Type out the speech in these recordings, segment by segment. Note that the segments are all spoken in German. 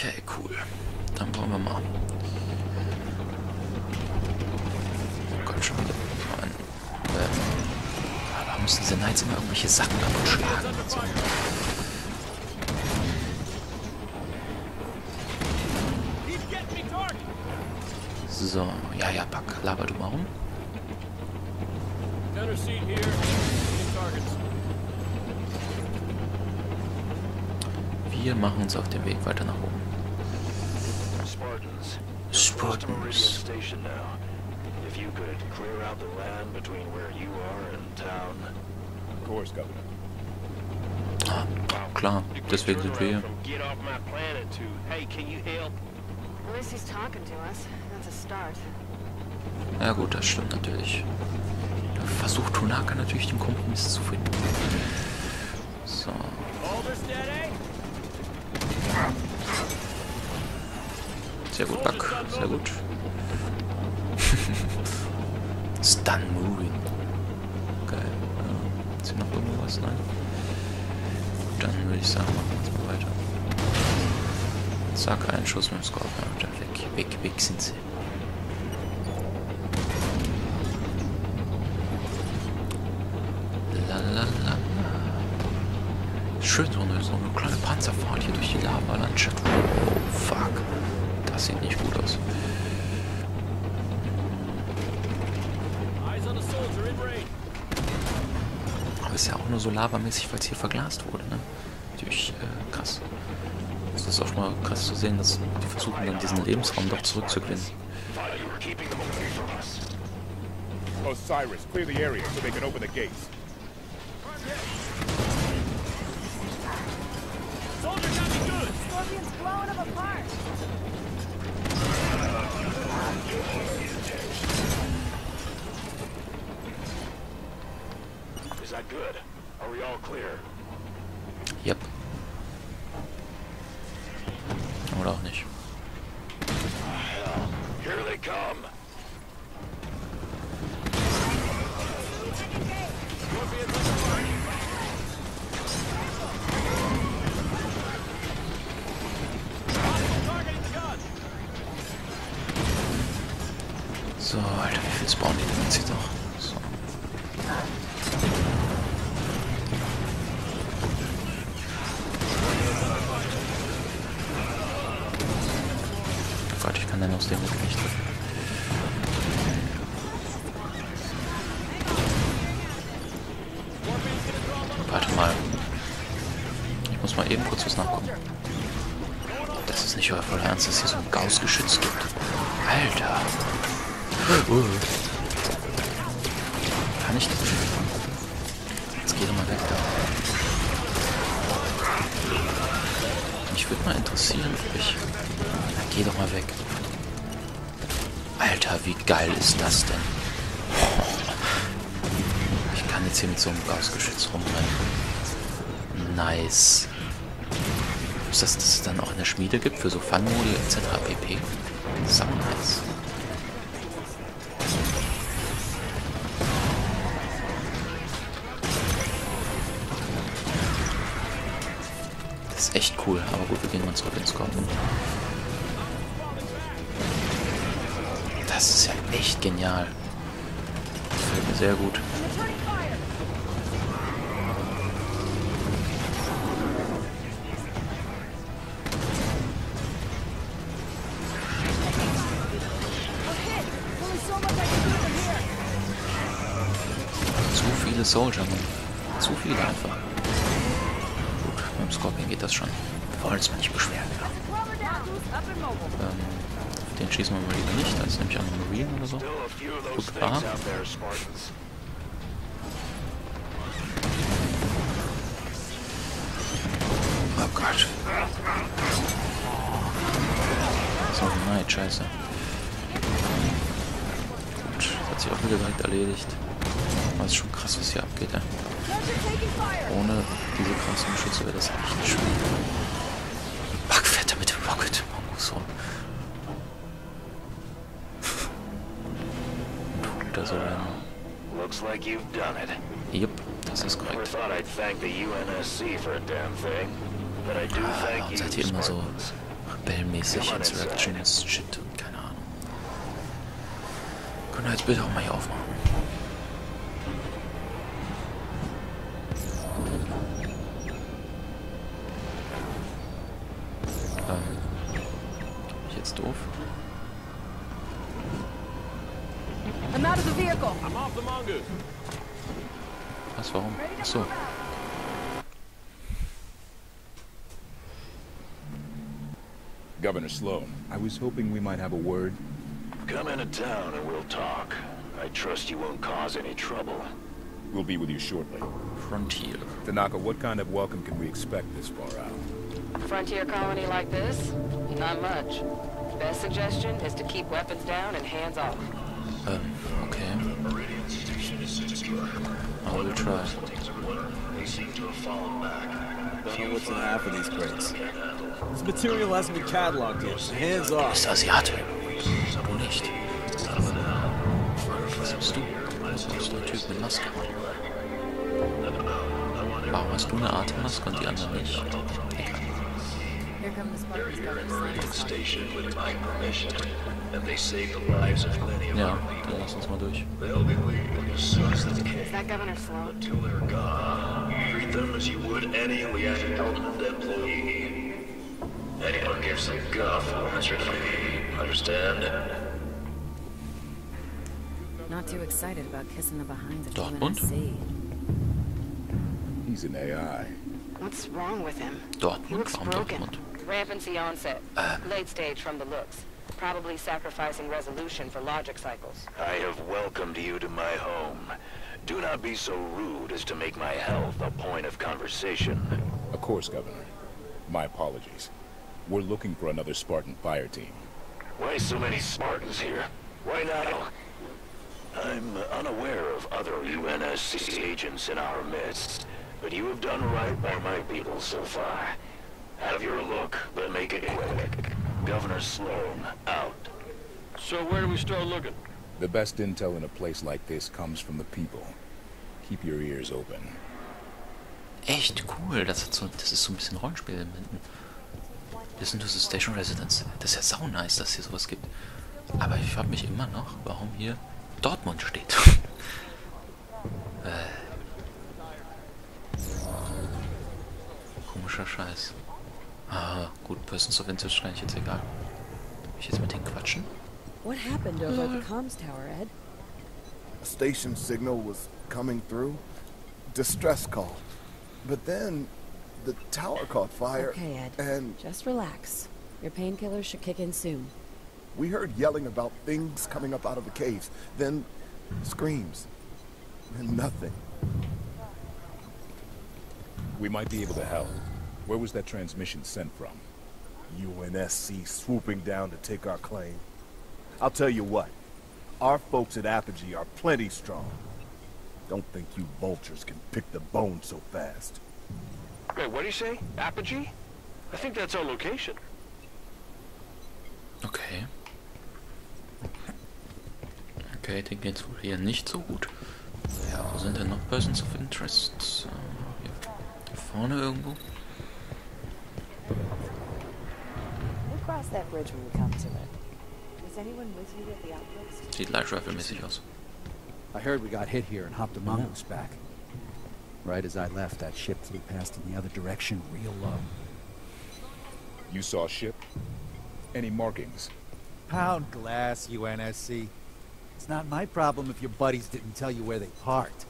Okay, cool. Dann wollen wir mal. Oh Gott, schon wieder. Warum müssen diese Knights immer irgendwelche Sachen ab und schlagen? Und so. So, ja, ja, Pack, laber du mal rum. Wir machen uns auf den Weg weiter nach oben. Spartans. Ah, klar, deswegen sind wir hier. Ja gut, das stimmt natürlich. Da versucht Tonaka natürlich den Kompromiss zu finden. So. Sehr gut, Buck. Sehr gut. Stun Moving. Geil. Ist hier noch irgendwo was? Nein. Dann würde ich sagen, machen wir jetzt mal weiter. Zack, einen Schuss mit dem Scorpion und dann weg sind sie. Lalalala. Schön, so eine kleine Panzerfahrt hier durch die Lava-Landschaft. Oh, fuck. Das sieht nicht gut aus. Aber ist ja auch nur so lavamäßig, weil es hier verglast wurde, ne? Natürlich krass. Es ist auch mal krass zu sehen, dass die versuchen dann diesen Lebensraum doch zurückzugewinnen. Osiris, clear the area so they can open the gates. Is that good? Are we all clear? Yep. Oder auch nicht. Here they come. So, Alter, wie viel spawnen die jetzt hier noch? So. Oh Gott, ich kann dann aus dem Weg nicht treffen. Warte mal. Ich muss mal eben kurz was nachgucken. Das ist nicht euer voller Ernst, dass hier so ein Gauss-Geschütz gibt. Alter! Kann ich das? Jetzt geh doch mal weg da. Mich würde mal interessieren, ob ich... Na, geh doch mal weg. Alter, wie geil ist das denn? Ich kann jetzt hier mit so einem Gasgeschütz rumrennen. Nice. Ist das, dass es dann auch eine Schmiede gibt für so Fun-Modi etc. pp. So nice. Das ist echt cool, aber gut, wir gehen mal zurück ins Scorpion. Das ist ja echt genial. Das gefällt mir sehr gut. Zu viele Soldier, Mann. Zu viele einfach. Mit dem Scorpion geht das schon. Wir wollen uns mal nicht beschweren. Den schießen wir mal lieber nicht. Da ist nämlich auch eine Marine oder so. Guck da. Oh Gott. So, nein, scheiße. Gut, das hat sich auch wieder direkt erledigt. Aber es ist schon krass, was hier abgeht, ja. Ohne diese krassen Schütze wäre das echt schwierig. Buck fährt da mit dem Rocket Mongoose rum. Und holt da so rein. Yep, das ist korrekt. Ah, und seid ihr immer so Rebellmäßig Insurrectionist Shit und keine Ahnung. Können wir das Bild auch mal hier aufmachen. Bin ich jetzt doof? I'm out of the vehicle. I'm off the Mongoose. Was, warum? Achso. Governor Sloan, I was hoping we might have a word. Come into town and we'll talk. I trust you won't cause any trouble. We'll be with you shortly. Frontier. Tanaka, what kind of welcome can we expect this far out? Frontier colony like this? Not much. Best suggestion is to keep weapons down and hands off. Okay. Meridian Station is secure. I will try. They seem to have fallen back. I don't know what's in half of these crates. This material hasn't been cataloged yet. Hands off. Ist Asiate. Wo nicht? Was bist du? Du bist ein Typ mit Maske. Warum hast du eine Atemmaske und die anderen nicht? Ja, dann lass uns mal durch. Anyone gives a guff or misery, understand? Not too excited about kissing the behind the UNSC. He's an AI. What's wrong with him? Dortmund. He looks broken. Rampancy onset. Late stage from the looks. Probably sacrificing resolution for logic cycles. I have welcomed you to my home. Do not be so rude as to make my health a point of conversation. Of course, Governor. My apologies. We're looking for another Spartan fire team. Why so many Spartans here? Why not? I'm unaware of other UNSC agents in our midst, but you have done right by my people so far. Out of your look, but make it quick. Governor Sloan, out. So where do we start looking? The best intel in a place like this comes from the people. Keep your ears open. Echt cool, das ist so ein bisschen Rollenspiel im Hinten. Listen to the Station Residence. Das ist ja sau nice, dass hier sowas gibt. Aber ich frage mich immer noch, warum hier Dortmund steht. Komischer Scheiß. Ah, gut, Persons of Interest wahrscheinlich jetzt egal. Will ich jetzt mit denen quatschen? What happened over the comms tower, Ed? A station signal was coming through. Distress call. But then the tower caught fire. Okay, Ed. And just relax. Your painkillers should kick in soon. We heard yelling about things coming up out of the caves, then screams, and nothing. We might be able to help. Where was that transmission sent from? UNSC swooping down to take our claim. I'll tell you what, our folks at Apogee are plenty strong. Don't think you vultures can pick the bone so fast. Wait, what do you say? Apogee? I think that's our location. Okay. Okay, den geht's wohl hier nicht so gut. Ja, wo sind denn noch Persons of Interest? Hier vorne irgendwo. Sieht Light Rifle mäßig aus. I heard we got hit here and hopped the Mongoose back. Right as I left, that ship flew past in the other direction, real low. You saw a ship? Any markings? Pound glass, UNSC. It's not my problem if your buddies didn't tell you where they parked.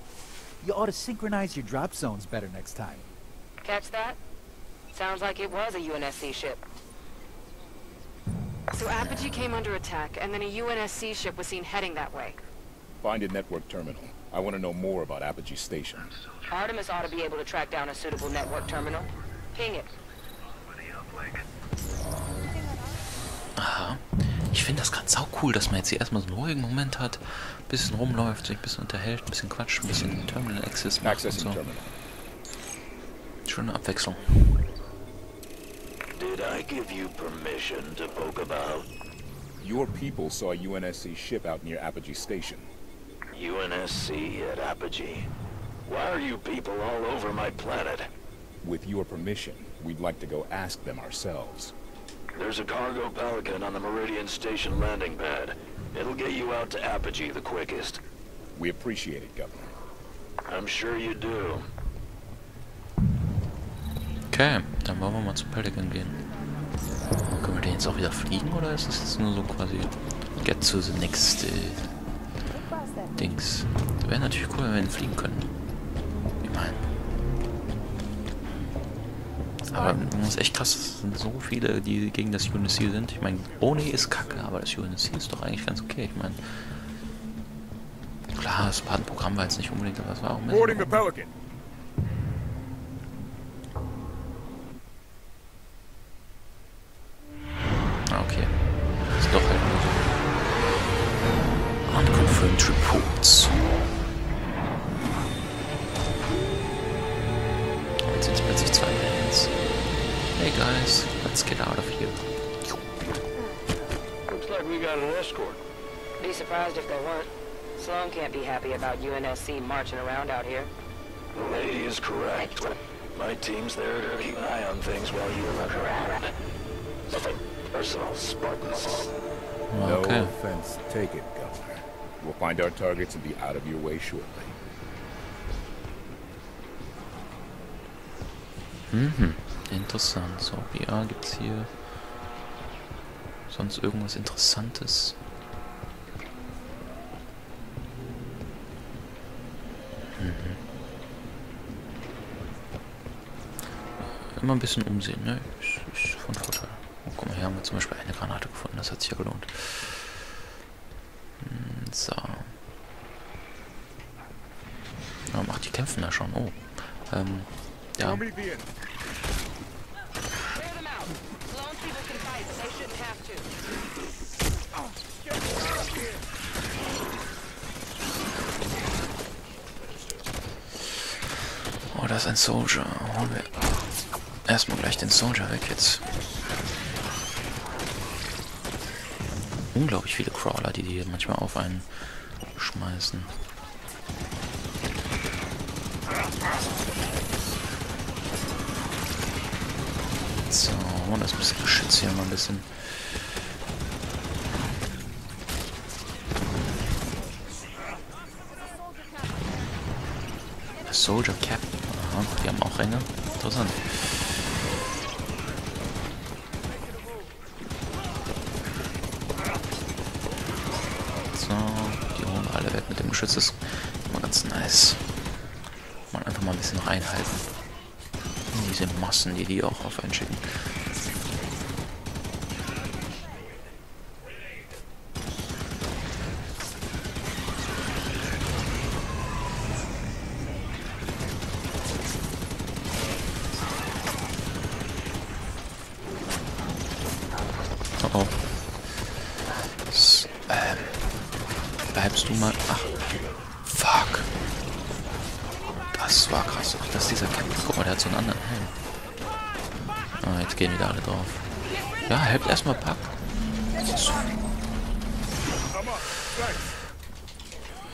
You ought to synchronize your drop zones better next time. Catch that? Sounds like it was a UNSC ship. So Apogee came under attack, and then a UNSC ship was seen heading that way. Find a network terminal. I want to know more about Apogee Station. Artemis ought to be able to track down a suitable network terminal. Ping it. Aha. Ich finde das gerade sau cool, dass man jetzt hier erstmal so einen ruhigen Moment hat, ein bisschen rumläuft, sich ein bisschen unterhält, ein bisschen quatscht, ein bisschen Terminal Access macht und so. Schöne Abwechslung. Did I give you permission to poke about? Your people saw a UNSC ship out near Apogee Station. UNSC at Apogee? Why are you people all over my planet? With your permission, we'd like to go ask them ourselves. There's a cargo Pelican on the Meridian Station landing pad. It'll get you out to Apogee the quickest. We appreciate it, Governor. I'm sure you do. Okay, dann wollen wir mal zu Pelican gehen. Können wir den jetzt auch wieder fliegen oder ist das jetzt nur so quasi get to the next Dings? Wäre natürlich cool, wenn wir ihn fliegen können. Ich meine. Aber das ist echt krass, es sind so viele, die gegen das UNSC sind. Ich meine, ONI ist kacke, aber das UNSC ist doch eigentlich ganz okay. Ich meine, klar, das Spartan-Programm war jetzt nicht unbedingt, aber es war auch mit. Okay. Ist doch halt nur so. Unconfirmed Reports. Jetzt sind es plötzlich 2 Bands. Hey guys, let's get out of here. Looks like we got an escort. Be surprised if they weren't. Sloan can't be happy about UNSC marching around out here. The lady is correct. My team's there to keep an eye on things while you look around. Personal Spartans. No offense, take it, Governor. We'll find our targets and be out of your way shortly. Mhm, interessant. So, BA gibt's hier sonst irgendwas Interessantes? Immer ein bisschen umsehen, ne? Ist von Vorteil. Oh, guck mal, hier haben wir zum Beispiel eine Granate gefunden, das hat sich ja gelohnt. So. Ja, macht die kämpfen da schon. Oh. Ja. Oh, da ist ein Soldier. Holen wir erstmal gleich den Soldier weg jetzt. Unglaublich viele Crawler, die hier manchmal auf einen schmeißen. So, und das bisschen Geschütz hier mal ein bisschen. A Soldier Cap. Aha, die haben auch Ränge. Interessant. Schütz ist immer ganz nice. Man einfach mal ein bisschen reinhalten. Diese Massen, die auch auf einen schicken. Oh oh. Bleibst du mal. Ach. Fuck. Das war krass. Ach, das ist dieser Kämpfer. Guck mal, der hat so einen anderen Helm. Ah, jetzt gehen wieder alle drauf. Ja, helft erstmal Pack. So.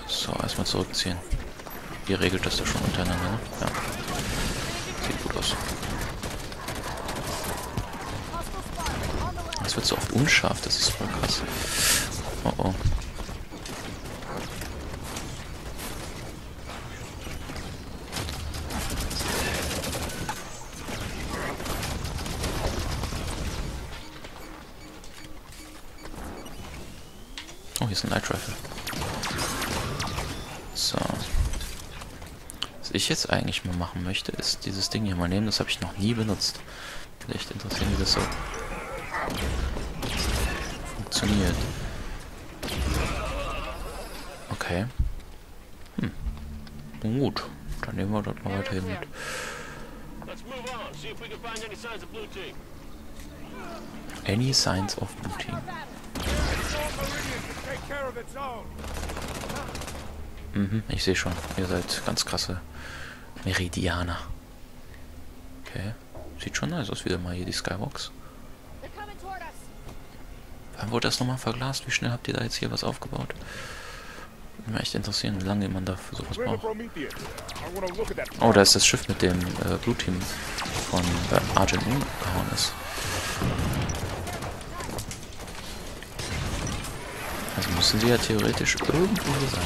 So, erstmal zurückziehen. Ihr regelt das ja schon untereinander, ne? Ja. Sieht gut aus. Das wird so oft unscharf, das ist voll krass. Oh oh. Oh, hier ist ein Night Rifle. So. Was ich jetzt eigentlich mal machen möchte, ist dieses Ding hier mal nehmen. Das habe ich noch nie benutzt. Bin echt interessiert, wie das so funktioniert. Okay. Hm. Nun gut. Dann nehmen wir dort mal weiterhin mit. Any signs of Blue Team? Mhm, ich sehe schon. Ihr seid ganz krasse Meridianer. Okay. Sieht schon nice aus, wieder mal hier die Skybox. Wann wurde das nochmal verglast? Wie schnell habt ihr da jetzt hier was aufgebaut? Würde mich echt interessieren, wie lange man dafür sowas braucht. Oh, da ist das Schiff mit dem Blue Team von Argent Moon abgehauen ist. Also müssen die ja theoretisch irgendwo hier sein.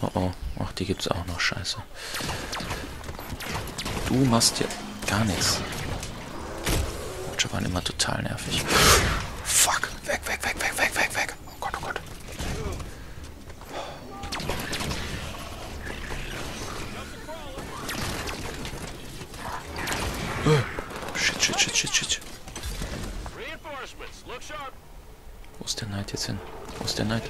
Oh oh, ach, die gibt's auch noch, scheiße. Du machst ja gar nichts. Watcher waren immer total nervig. Fuck, weg, weg, weg, weg, weg, weg, weg. Oh Gott, oh Gott. Shit, shit, shit, shit, shit. Wo ist der Knight jetzt hin? Wo ist der Knight?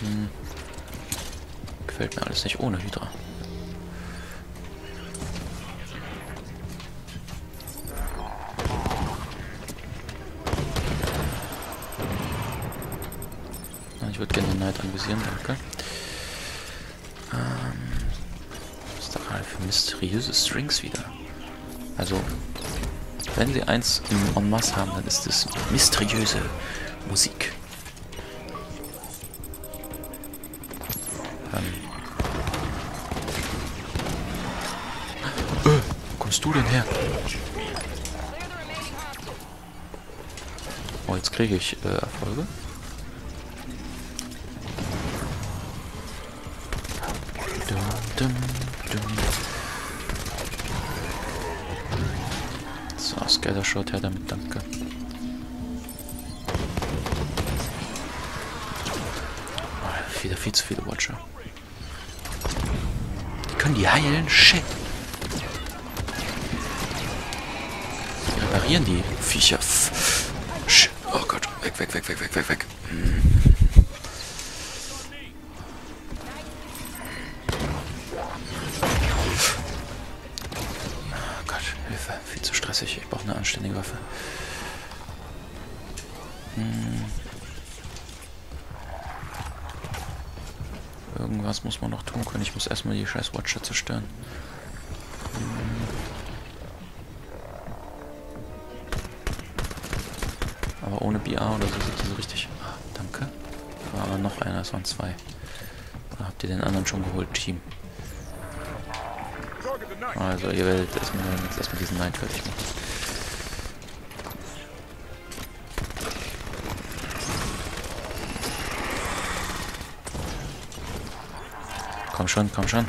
Hm. Gefällt mir alles nicht ohne Hydra. Ich würde gerne den Knight anvisieren, danke. Was ist da gerade für mysteriöse Strings wieder? Also, wenn sie eins im En Masse haben, dann ist es mysteriöse Musik. Wo kommst du denn her? Oh, jetzt kriege ich Erfolge. So, Scatter Shot her damit, danke. Oh, wieder viel zu viele Watcher. Die können die heilen? Shit! Die reparieren die Viecher. Shit. Oh Gott, weg, weg, weg, weg, weg, weg, weg. Viel zu stressig. Ich brauche eine anständige Waffe. Hm. Irgendwas muss man noch tun können. Ich muss erstmal die scheiß Watcher zerstören. Hm. Aber ohne BA oder so sind die so richtig. Ah, danke. Da war aber noch einer, es waren zwei. Oder habt ihr den anderen schon geholt, Team? Also, ihr werdet erstmal diesen Knight fertig machen. Komm schon, komm schon.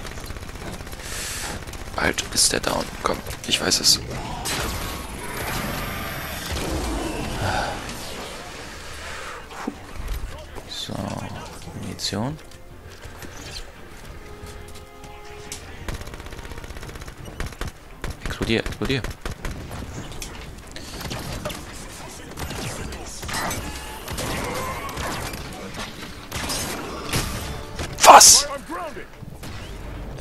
Bald ist der down. Komm, ich weiß es. So, Munition. Explodier. Was?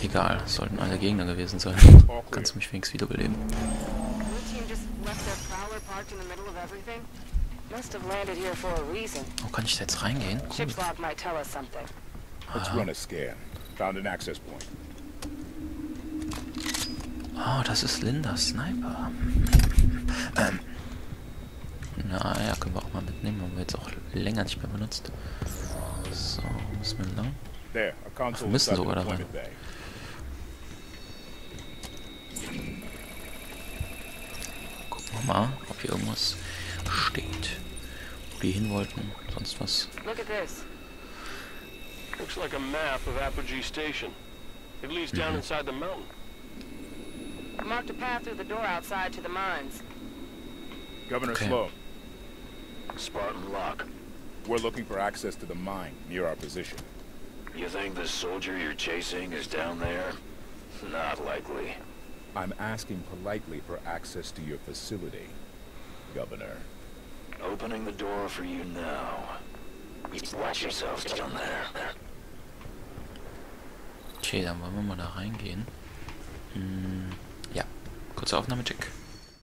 Egal, sollten alle Gegner gewesen sein. Kannst du mich wenigstens wiederbeleben. Wo kann ich da jetzt reingehen? Cool. Oh, das ist Lindas Sniper. Naja, können wir auch mal mitnehmen, haben wir jetzt auch länger nicht mehr benutzt. So, müssen wir lang. Ach, wir müssen sogar da rein. Gucken wir mal, ob hier irgendwas steht. Wo die hin wollten, sonst was. Looks like a map of Apogee Station. It leads down inside the mountain. Marked a path through the door outside to the mines. Governor Sloan. Spartan Locke. We're looking for access to the mine near our position. You think the soldier you're chasing is down there? Not likely. I'm asking politely for access to your facility, Governor. Opening the door for you now. Watch yourself down there. Okay, dann wollen wir mal da reingehen. Ja, kurze Aufnahmecheck.